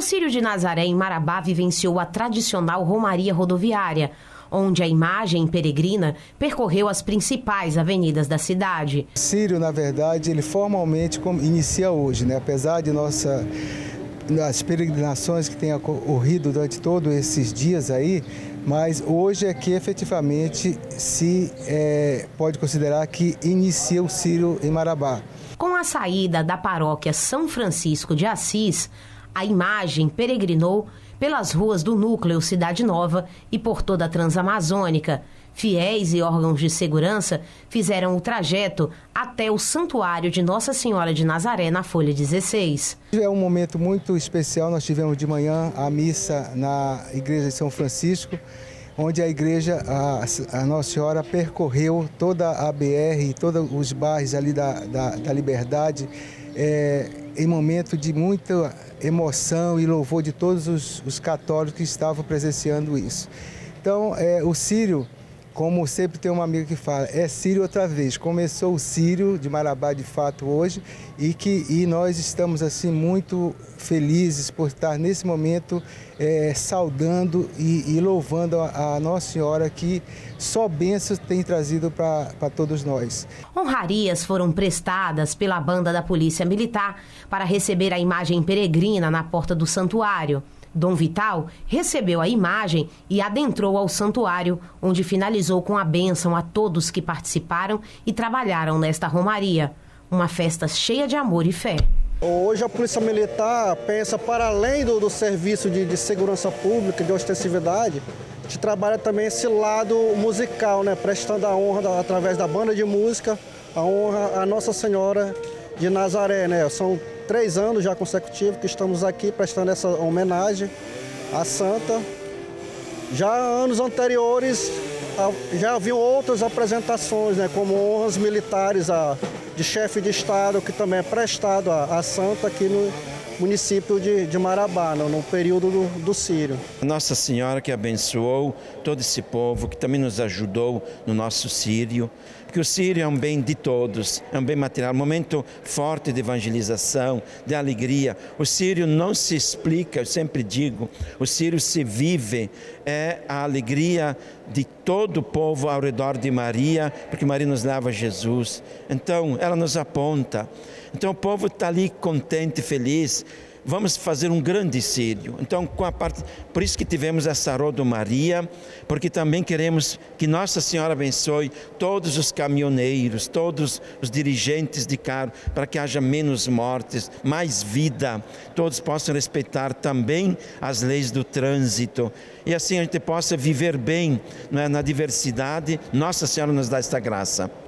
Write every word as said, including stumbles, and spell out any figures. O Círio de Nazaré, em Marabá, vivenciou a tradicional romaria rodoviária, onde a imagem peregrina percorreu as principais avenidas da cidade. O Círio, na verdade, ele formalmente inicia hoje, né? Apesar de nossa... as peregrinações que têm ocorrido durante todos esses dias aí, mas hoje é que efetivamente se é, pode considerar que inicia o Círio em Marabá. Com a saída da paróquia São Francisco de Assis, a imagem peregrinou pelas ruas do núcleo Cidade Nova e por toda a Transamazônica. Fiéis e órgãos de segurança fizeram o trajeto até o Santuário de Nossa Senhora de Nazaré, na Folha dezesseis. É um momento muito especial. Nós tivemos de manhã a missa na Igreja de São Francisco, onde a igreja, a, a Nossa Senhora, percorreu toda a B R e todos os bairros ali da, da, da Liberdade, é, em momento de muita emoção e louvor de todos os, os católicos que estavam presenciando isso. Então, é, o Círio, como sempre tem uma amiga que fala, é Círio outra vez. Começou o Círio de Marabá de fato hoje e, que, e nós estamos assim muito felizes por estar nesse momento é, saudando e, e louvando a, a Nossa Senhora, que só bênçãos tem trazido para todos nós. Honrarias foram prestadas pela banda da Polícia Militar para receber a imagem peregrina na porta do santuário. Dom Vital recebeu a imagem e adentrou ao santuário, onde finalizou com a bênção a todos que participaram e trabalharam nesta romaria. Uma festa cheia de amor e fé. Hoje a Polícia Militar pensa, para além do, do serviço de, de segurança pública, de ostensividade, a gente trabalha também esse lado musical, né? Prestando a honra através da banda de música, a honra à Nossa Senhora de Nazaré, né? São três anos já consecutivos que estamos aqui prestando essa homenagem à Santa. Já anos anteriores já haviam outras apresentações, né, como honras militares a, de chefe de Estado, que também é prestado à Santa aqui no município de, de Marabá, no, no período do, do Círio. Nossa Senhora que abençoou todo esse povo, que também nos ajudou no nosso Círio, porque o Círio é um bem de todos, é um bem material, um momento forte de evangelização, de alegria. O Círio não se explica, eu sempre digo, o Círio se vive, é a alegria de todo o povo ao redor de Maria, porque Maria nos leva a Jesus, então ela nos aponta. Então o povo está ali contente, feliz. Vamos fazer um grande Círio. Então, com a parte, por isso que tivemos essa rodomaria, porque também queremos que Nossa Senhora abençoe todos os caminhoneiros, todos os dirigentes de carro, para que haja menos mortes, mais vida, todos possam respeitar também as leis do trânsito. E assim a gente possa viver bem, né, na diversidade. Nossa Senhora nos dá esta graça.